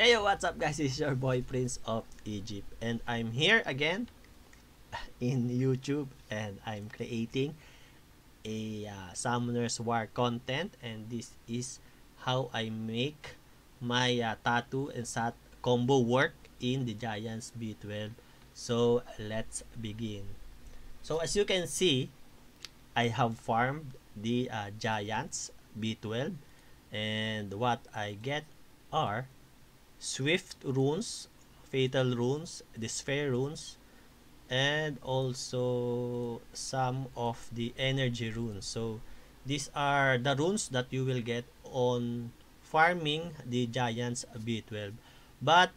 Hey, what's up guys, it's your boy Prince of Egypt and I'm here again in YouTube and I'm creating a Summoners War content, and this is how I make my Tatu and Sath combo work in the Giants B12. So let's begin. So as you can see, I have farmed the Giants B12 and what I get are Swift runes, Fatal runes, Despair runes, and also some of the energy runes. So these are the runes that you will get on farming the Giants B12. But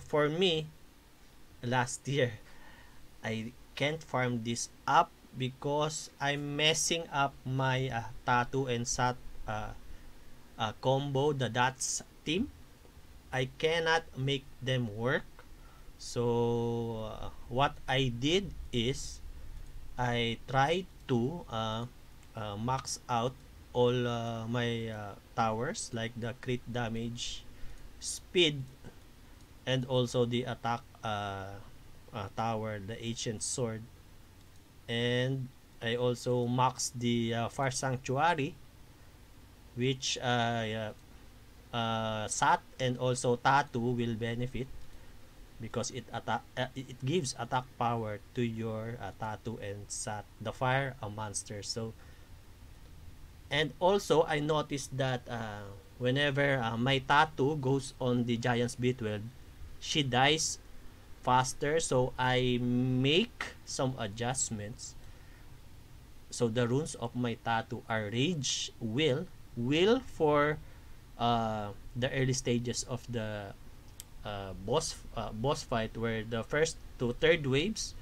for me, last year, I can't farm this up because I'm messing up my Tatu and Sath combo, the dots team. I cannot make them work. So what I did is I tried to max out all my towers, like the crit damage, speed, and also the attack tower, the ancient sword, and I also maxed the far sanctuary, which Sath and also Tatu will benefit because it gives attack power to your Tatu and Sath, the fire monster. So, and also I noticed that whenever my Tatu goes on the Giants B12, she dies faster. So I make some adjustments. So the runes of my Tatu are Rage, Will for the early stages of the boss fight, where the first to third waves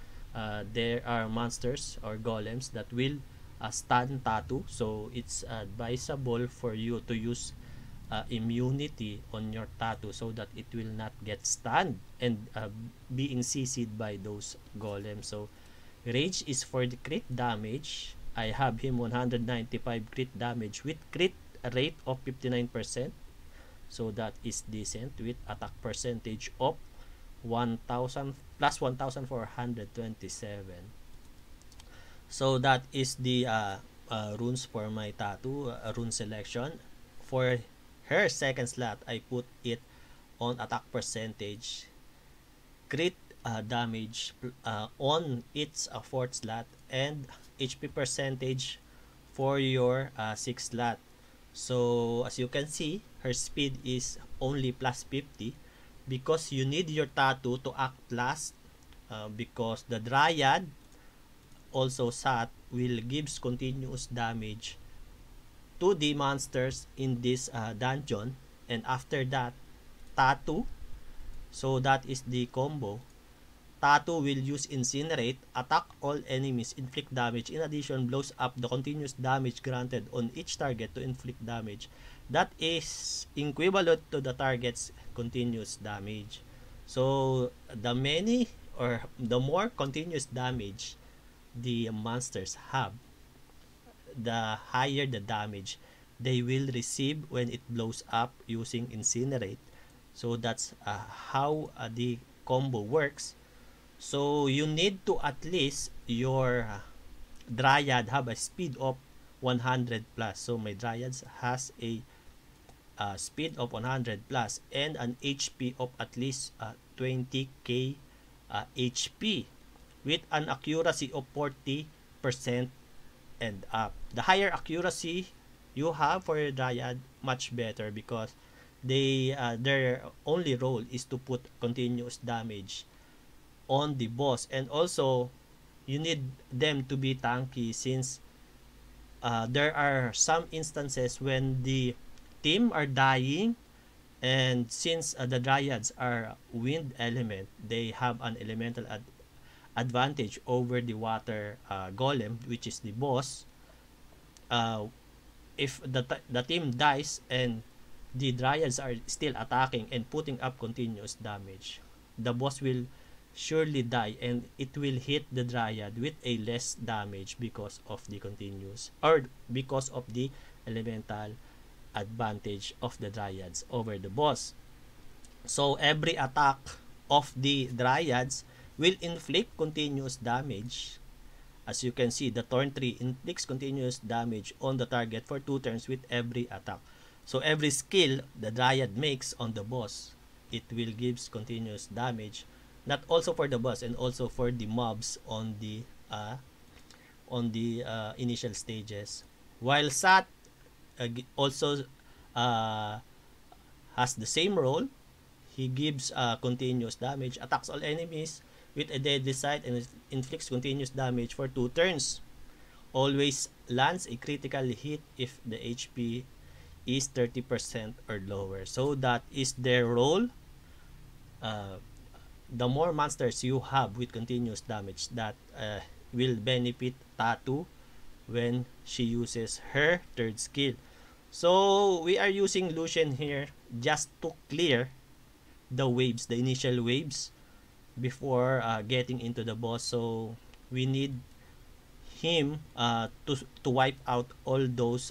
there are monsters or golems that will stun Tatu, so it's advisable for you to use immunity on your Tatu so that it will not get stunned and being CC'd by those golems. So Rage is for the crit damage. I have him 195 crit damage with crit rate of 59%, so that is decent, with attack percentage of 1427. So that is the runes for my Tatu, rune selection. For her second slot, I put it on attack percentage, crit damage on its fourth slot, and HP percentage for your sixth slot. So as you can see, her speed is only plus 50 because you need your Tatu to act last, because the Dryad, also Sath, will gives continuous damage to the monsters in this dungeon, and after that Tatu, so that is the combo. Tatu will use Incinerate, attack all enemies, inflict damage. In addition, blows up the continuous damage granted on each target to inflict damage that is equivalent to the target's continuous damage. So the many or the more continuous damage the monsters have, the higher the damage they will receive when it blows up using Incinerate. So that's how the combo works. So you need to at least your Dryad have a speed of 100 plus. So my Dryad has a speed of 100 plus and an HP of at least 20k HP with an accuracy of 40% and up. The higher accuracy you have for your Dryad, much better, because they their only role is to put continuous damage on the boss, and also you need them to be tanky, since there are some instances when the team are dying, and since the Dryads are wind element, they have an elemental advantage over the water golem, which is the boss. If the team dies and the Dryads are still attacking and putting up continuous damage, the boss will surely die, and it will hit the Dryad with a less damage because of the continuous, or because of the elemental advantage of the Dryads over the boss. So every attack of the dryads will inflict continuous damage. As you can see, the Thorn Tree inflicts continuous damage on the target for 2 turns with every attack. So every skill the dryad makes on the boss, it will give continuous damage, not also for the boss and also for the mobs on the initial stages. While Sath also has the same role, he gives continuous damage, attacks all enemies with a deadly sight and inflicts continuous damage for 2 turns. Always lands a critical hit if the HP is 30% or lower. So that is their role. The more monsters you have with continuous damage, that will benefit Tatu when she uses her 3rd skill. So we are using Lucien here just to clear the waves, the initial waves, before getting into the boss. So we need him to wipe out all those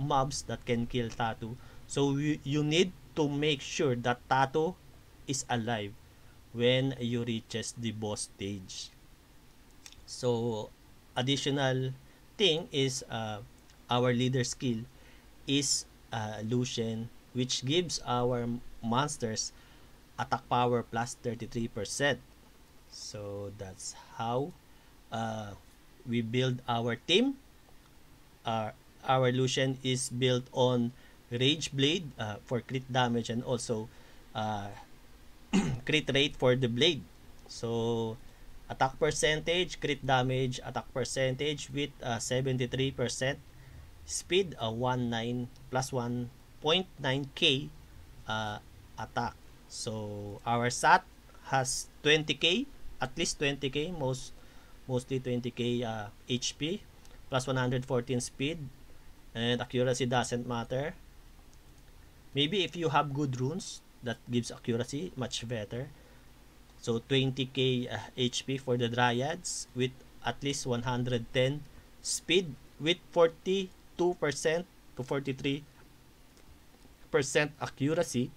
mobs that can kill Tatu. So you need to make sure that Tatu is alive when you reaches the boss stage. So additional thing is our leader skill is Lucien, which gives our monsters attack power plus 33%. So that's how we build our team. Our Lucien is built on Rage Blade for crit damage and also crit rate for the blade. So attack percentage, crit damage, attack percentage with 73%, speed 1.9k attack. So our Sath has 20k, at least 20k, mostly 20k HP, plus 114 speed, and accuracy doesn't matter. Maybe if you have good runes that gives accuracy, much better. So 20k HP for the dryads with at least 110 speed with 42% to 43% accuracy.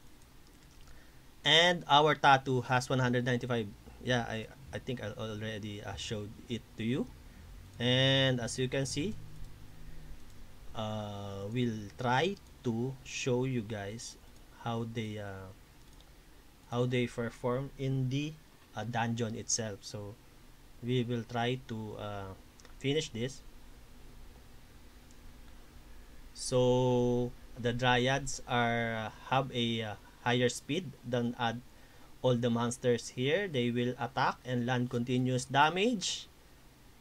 And our Tatu has 195. Yeah, I think I already showed it to you. And as you can see, we'll try to show you guys how they perform in the dungeon itself. So we will try to finish this. So the dryads are have a higher speed than all the monsters here. They will attack and land continuous damage,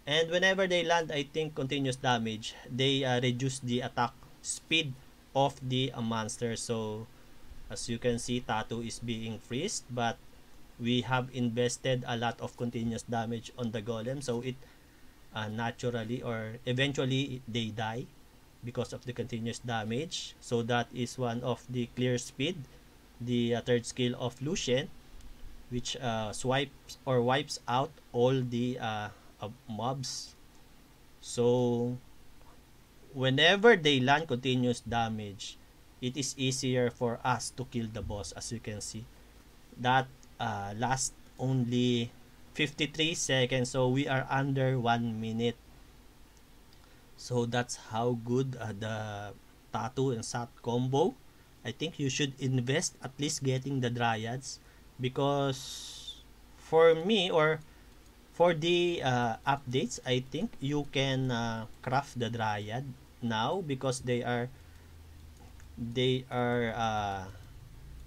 and whenever they land, I think continuous damage, they reduce the attack speed of the monster. So as you can see, Tatu is being freezed, but we have invested a lot of continuous damage on the golem, so it naturally or eventually they die because of the continuous damage. So that is one of the clear speed, the 3rd skill of Lucien, which wipes out all the mobs. So whenever they land continuous damage, it is easier for us to kill the boss. As you can see, that lasts only 53 seconds, so we are under 1 minute. So that's how good the Tatu and Sath combo. I think you should invest at least getting the dryads, because for me, or for the updates, I think you can craft the dryad now, because they are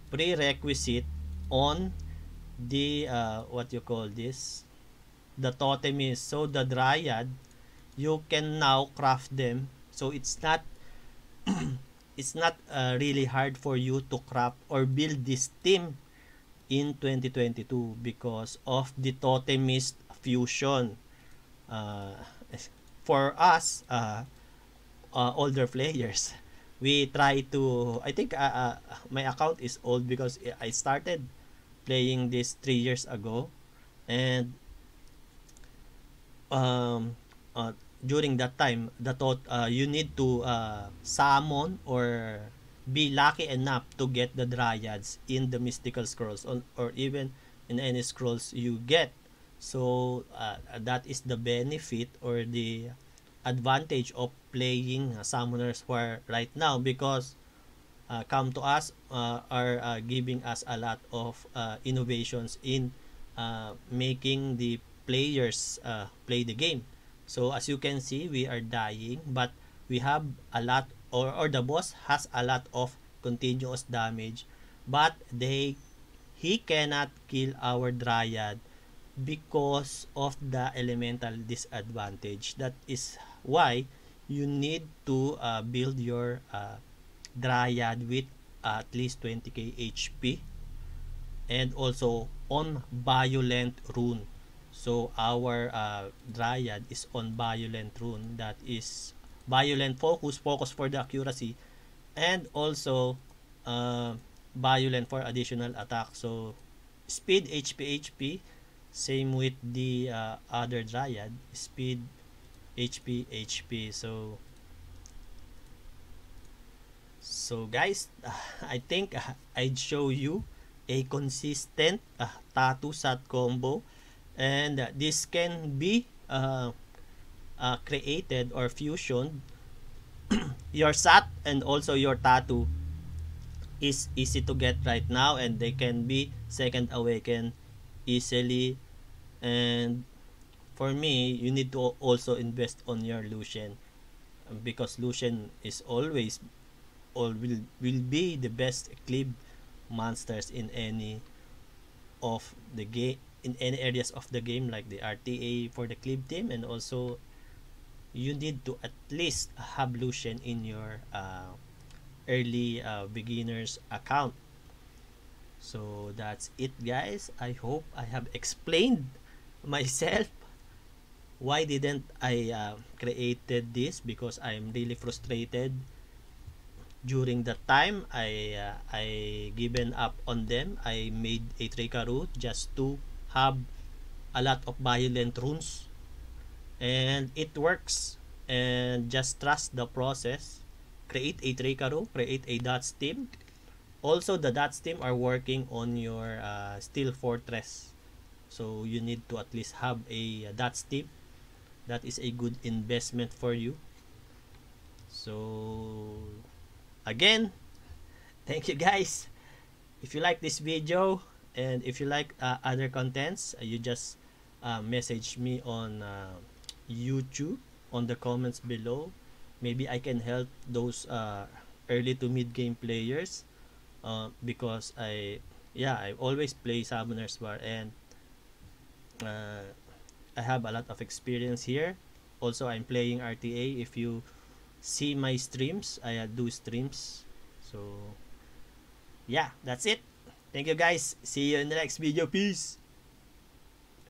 prerequisite on the the totem is. So the dryad, you can now craft them, so it's not it's not really hard for you to craft or build this team in 2022 because of the totemist fusion. For us older players, we try to, I think my account is old because I started playing this 3 years ago, and during that time, you need to summon or be lucky enough to get the dryads in the mystical scrolls on, or even in any scrolls you get. So that is the benefit or the advantage of playing Summoners War right now, because Come to Us are giving us a lot of innovations in making the players play the game. So as you can see, we are dying, but we have a lot, or the boss has a lot of continuous damage, but he cannot kill our dryad because of the elemental disadvantage. That is why you need to build your dryad with at least 20k HP and also on violent rune. So our dryad is on violent rune, that is violent focus for the accuracy, and also violent for additional attack. So speed, HP, same with the other dryad, speed, HP. So guys, I think I'd show you a consistent Tatu Sath combo, and this can be created or fusioned. Your Sath and also your Tatu is easy to get right now, and they can be second awakened easily. And for me, you need to also invest on your Lucien, because Lucien is always or will be the best cleave monsters in any of the game, in any areas of the game, like the RTA for the cleave team. And also you need to at least have Lucien in your early beginners account. So that's it, guys. I hope I have explained myself why didn't I created this, because I'm really frustrated during the time I given up on them. I made a Trickaroo just to have a lot of violent runes, and it works. And just trust the process. Create a Trickaroo, create a dots team. Also, the dots team are working on your Steel Fortress, so you need to at least have a dots team. That is a good investment for you. So again, thank you guys. If you like this video, and if you like other contents, you just message me on YouTube on the comments below. Maybe I can help those early to mid game players, because I always play Summoners War, and I have a lot of experience here. Also, I'm playing RTA. If you see my streams, I do streams. So yeah, that's it. Thank you guys, see you in the next video. Peace.